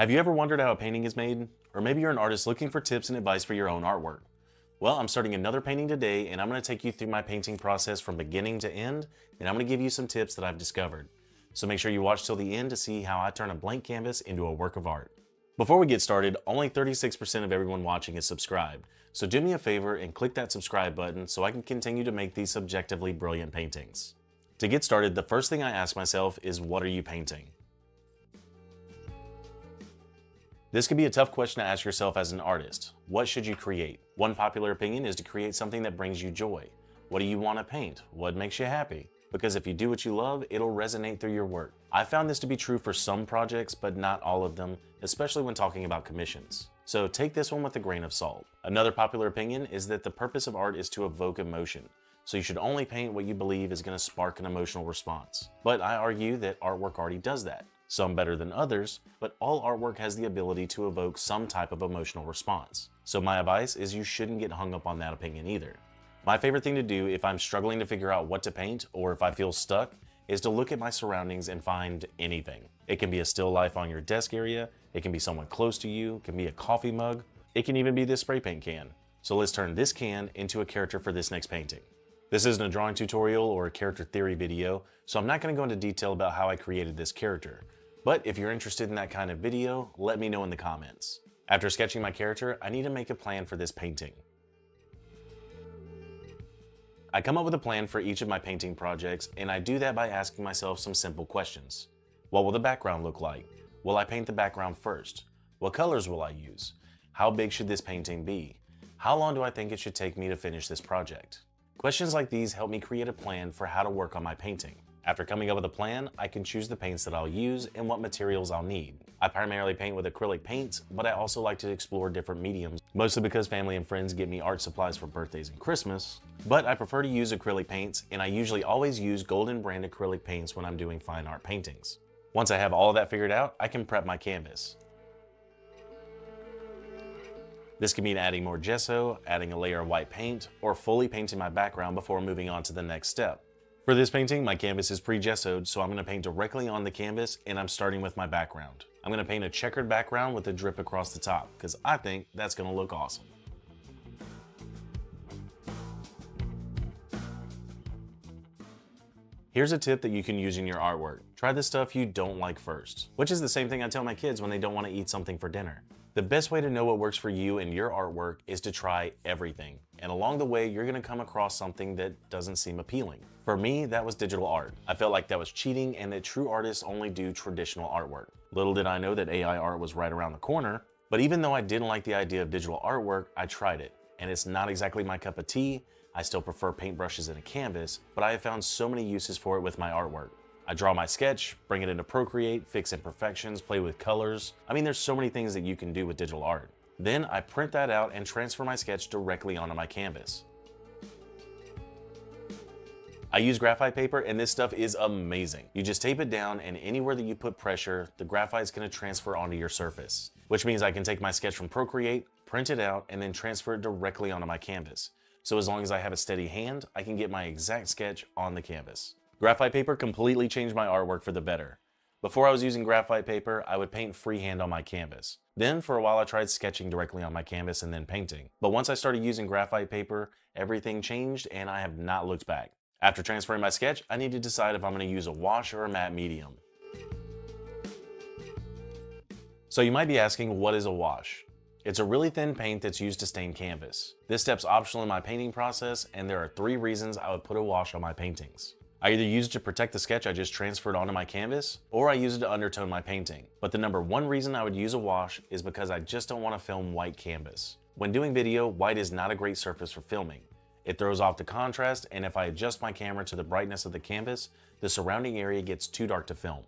Have you ever wondered how a painting is made? Or maybe you're an artist looking for tips and advice for your own artwork. Well, I'm starting another painting today, and I'm going to take you through my painting process from beginning to end, and I'm going to give you some tips that I've discovered. So make sure you watch till the end to see how I turn a blank canvas into a work of art. Before we get started, only 36% of everyone watching is subscribed. So do me a favor and click that subscribe button so I can continue to make these subjectively brilliant paintings. To get started, the first thing I ask myself is, what are you painting? This could be a tough question to ask yourself as an artist. What should you create? One popular opinion is to create something that brings you joy. What do you want to paint? What makes you happy? Because if you do what you love, it'll resonate through your work. I found this to be true for some projects, but not all of them, especially when talking about commissions. So take this one with a grain of salt. Another popular opinion is that the purpose of art is to evoke emotion. So you should only paint what you believe is going to spark an emotional response. But I argue that artwork already does that. Some better than others, but all artwork has the ability to evoke some type of emotional response. So my advice is you shouldn't get hung up on that opinion either. My favorite thing to do if I'm struggling to figure out what to paint or if I feel stuck is to look at my surroundings and find anything. It can be a still life on your desk area, it can be someone close to you, it can be a coffee mug, it can even be this spray paint can. So let's turn this can into a character for this next painting. This isn't a drawing tutorial or a character theory video, so I'm not going to go into detail about how I created this character. But if you're interested in that kind of video, let me know in the comments. After sketching my character, I need to make a plan for this painting. I come up with a plan for each of my painting projects, and I do that by asking myself some simple questions. What will the background look like? Will I paint the background first? What colors will I use? How big should this painting be? How long do I think it should take me to finish this project? Questions like these help me create a plan for how to work on my painting. After coming up with a plan, I can choose the paints that I'll use and what materials I'll need. I primarily paint with acrylic paints, but I also like to explore different mediums, mostly because family and friends get me art supplies for birthdays and Christmas. But I prefer to use acrylic paints, and I usually always use Golden brand acrylic paints when I'm doing fine art paintings. Once I have all of that figured out, I can prep my canvas. This can mean adding more gesso, adding a layer of white paint, or fully painting my background before moving on to the next step. For this painting, my canvas is pre-gessoed, so I'm going to paint directly on the canvas, and I'm starting with my background. I'm going to paint a checkered background with a drip across the top, because I think that's going to look awesome. Here's a tip that you can use in your artwork. Try the stuff you don't like first, which is the same thing I tell my kids when they don't want to eat something for dinner. The best way to know what works for you and your artwork is to try everything. And along the way, you're going to come across something that doesn't seem appealing. For me, that was digital art. I felt like that was cheating and that true artists only do traditional artwork. Little did I know that AI art was right around the corner. But even though I didn't like the idea of digital artwork, I tried it. And it's not exactly my cup of tea. I still prefer paintbrushes and a canvas, but I have found so many uses for it with my artwork. I draw my sketch, bring it into Procreate, fix imperfections, play with colors. I mean, there's so many things that you can do with digital art. Then I print that out and transfer my sketch directly onto my canvas. I use graphite paper, and this stuff is amazing. You just tape it down, and anywhere that you put pressure, the graphite's gonna transfer onto your surface, which means I can take my sketch from Procreate, print it out, and then transfer it directly onto my canvas. So as long as I have a steady hand, I can get my exact sketch on the canvas. Graphite paper completely changed my artwork for the better. Before I was using graphite paper, I would paint freehand on my canvas. Then for a while I tried sketching directly on my canvas and then painting. But once I started using graphite paper, everything changed and I have not looked back. After transferring my sketch, I need to decide if I'm going to use a wash or a matte medium. So you might be asking, what is a wash? It's a really thin paint that's used to stain canvas. This step's optional in my painting process, and there are three reasons I would put a wash on my paintings. I either use it to protect the sketch I just transferred onto my canvas, or I use it to undertone my painting. But the number one reason I would use a wash is because I just don't want to film white canvas. When doing video, white is not a great surface for filming. It throws off the contrast, and if I adjust my camera to the brightness of the canvas, the surrounding area gets too dark to film.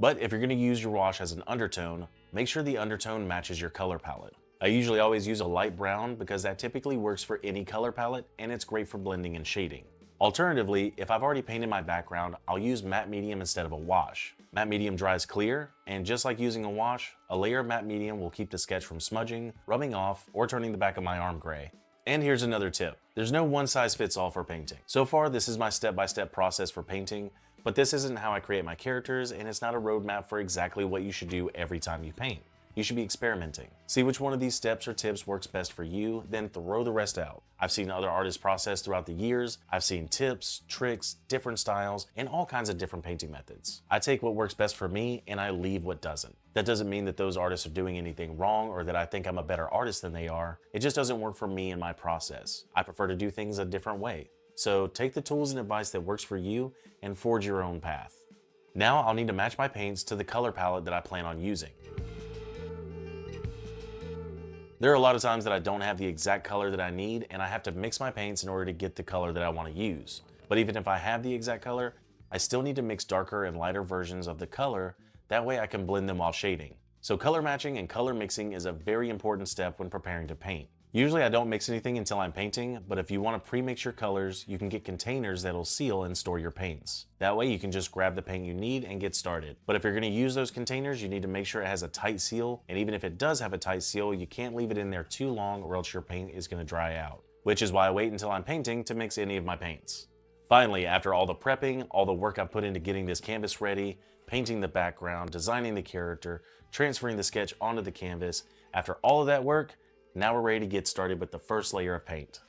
But if you're going to use your wash as an undertone, make sure the undertone matches your color palette. I usually always use a light brown because that typically works for any color palette, and it's great for blending and shading. Alternatively, if I've already painted my background, I'll use matte medium instead of a wash. Matte medium dries clear, and just like using a wash, a layer of matte medium will keep the sketch from smudging, rubbing off, or turning the back of my arm gray. And here's another tip. There's no one-size-fits-all for painting. So far, this is my step-by-step process for painting, but this isn't how I create my characters, and it's not a roadmap for exactly what you should do every time you paint. You should be experimenting. See which one of these steps or tips works best for you, then throw the rest out. I've seen other artists process throughout the years. I've seen tips, tricks, different styles, and all kinds of different painting methods. I take what works best for me and I leave what doesn't. That doesn't mean that those artists are doing anything wrong or that I think I'm a better artist than they are. It just doesn't work for me and my process. I prefer to do things a different way. So take the tools and advice that works for you and forge your own path. Now I'll need to match my paints to the color palette that I plan on using. There are a lot of times that I don't have the exact color that I need and I have to mix my paints in order to get the color that I want to use. But even if I have the exact color, I still need to mix darker and lighter versions of the color. That way I can blend them while shading. So color matching and color mixing is a very important step when preparing to paint. Usually I don't mix anything until I'm painting, but if you want to pre-mix your colors, you can get containers that'll seal and store your paints. That way you can just grab the paint you need and get started. But if you're going to use those containers, you need to make sure it has a tight seal, and even if it does have a tight seal, you can't leave it in there too long or else your paint is going to dry out. Which is why I wait until I'm painting to mix any of my paints. Finally, after all the prepping, all the work I've put into getting this canvas ready, painting the background, designing the character, transferring the sketch onto the canvas, after all of that work, now we're ready to get started with the first layer of paint.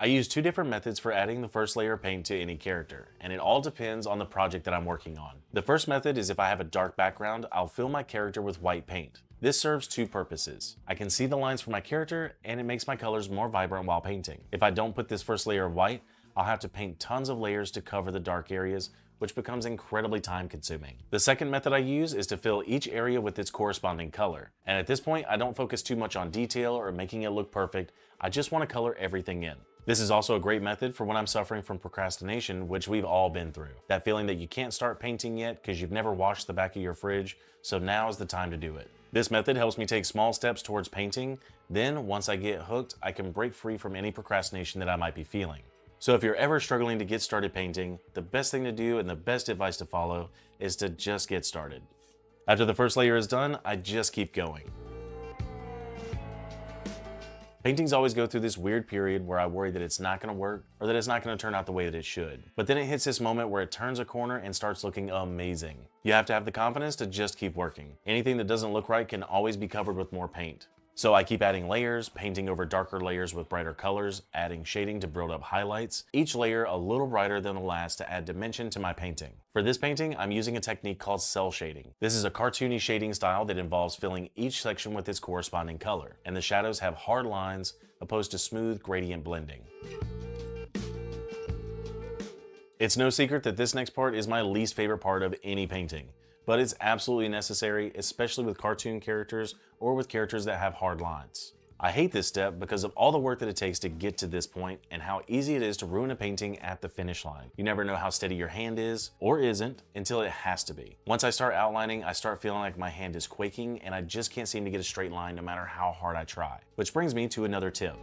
I use two different methods for adding the first layer of paint to any character, and it all depends on the project that I'm working on. The first method is if I have a dark background, I'll fill my character with white paint. This serves two purposes. I can see the lines for my character, and it makes my colors more vibrant while painting. If I don't put this first layer of white, I'll have to paint tons of layers to cover the dark areas, which becomes incredibly time consuming. The second method I use is to fill each area with its corresponding color. And at this point, I don't focus too much on detail or making it look perfect. I just want to color everything in. This is also a great method for when I'm suffering from procrastination, which we've all been through. That feeling that you can't start painting yet because you've never washed the back of your fridge, so now is the time to do it. This method helps me take small steps towards painting. Then, once I get hooked, I can break free from any procrastination that I might be feeling. So if you're ever struggling to get started painting, the best thing to do and the best advice to follow is to just get started. After the first layer is done, I just keep going. Paintings always go through this weird period where I worry that it's not going to work or that it's not going to turn out the way that it should. But then it hits this moment where it turns a corner and starts looking amazing. You have to have the confidence to just keep working. Anything that doesn't look right can always be covered with more paint. So I keep adding layers, painting over darker layers with brighter colors, adding shading to build up highlights, each layer a little brighter than the last to add dimension to my painting. For this painting, I'm using a technique called cell shading. This is a cartoony shading style that involves filling each section with its corresponding color, and the shadows have hard lines opposed to smooth gradient blending. It's no secret that this next part is my least favorite part of any painting. But it's absolutely necessary, especially with cartoon characters or with characters that have hard lines. I hate this step because of all the work that it takes to get to this point and how easy it is to ruin a painting at the finish line. You never know how steady your hand is or isn't until it has to be. Once I start outlining, I start feeling like my hand is quaking and I just can't seem to get a straight line no matter how hard I try. Which brings me to another tip.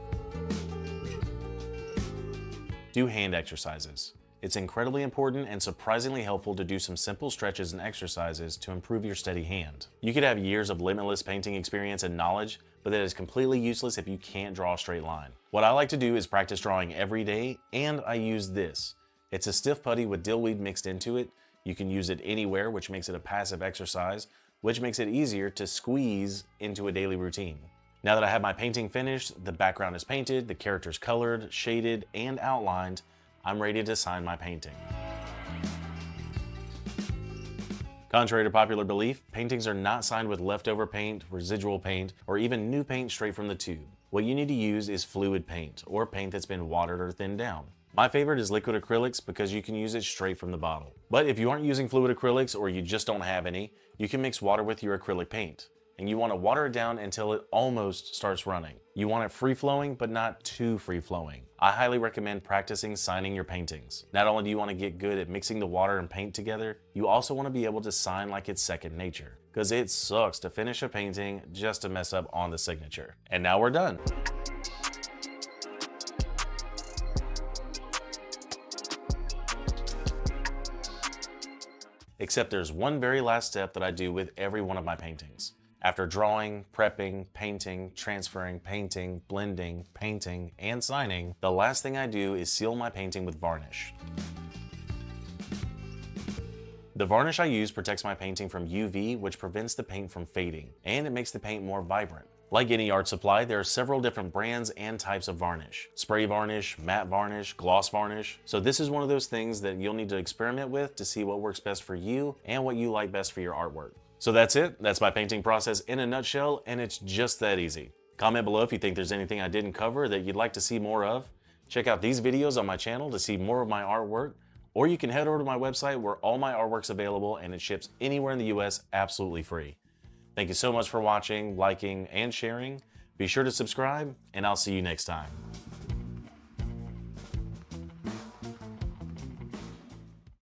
Do hand exercises. It's incredibly important and surprisingly helpful to do some simple stretches and exercises to improve your steady hand. You could have years of limitless painting experience and knowledge, but that is completely useless if you can't draw a straight line. What I like to do is practice drawing every day, and I use this. It's a stiff putty with dillweed mixed into it. You can use it anywhere, which makes it a passive exercise, which makes it easier to squeeze into a daily routine. Now that I have my painting finished, the background is painted, the character's colored, shaded, and outlined, I'm ready to sign my painting. Contrary to popular belief, paintings are not signed with leftover paint, residual paint, or even new paint straight from the tube. What you need to use is fluid paint, or paint that's been watered or thinned down. My favorite is liquid acrylics because you can use it straight from the bottle. But if you aren't using fluid acrylics or you just don't have any, you can mix water with your acrylic paint. And you want to water it down until it almost starts running. You want it free-flowing, but not too free-flowing. I highly recommend practicing signing your paintings. Not only do you want to get good at mixing the water and paint together, you also want to be able to sign like it's second nature. Because it sucks to finish a painting just to mess up on the signature. And now we're done. Except there's one very last step that I do with every one of my paintings. After drawing, prepping, painting, transferring, painting, blending, painting, and signing, the last thing I do is seal my painting with varnish. The varnish I use protects my painting from UV, which prevents the paint from fading, and it makes the paint more vibrant. Like any art supply, there are several different brands and types of varnish. Spray varnish, matte varnish, gloss varnish. So this is one of those things that you'll need to experiment with to see what works best for you and what you like best for your artwork. So that's it. That's my painting process in a nutshell, and it's just that easy. Comment below if you think there's anything I didn't cover that you'd like to see more of. Check out these videos on my channel to see more of my artwork, or you can head over to my website where all my artwork's available and it ships anywhere in the US absolutely free. Thank you so much for watching, liking, and sharing. Be sure to subscribe, and I'll see you next time.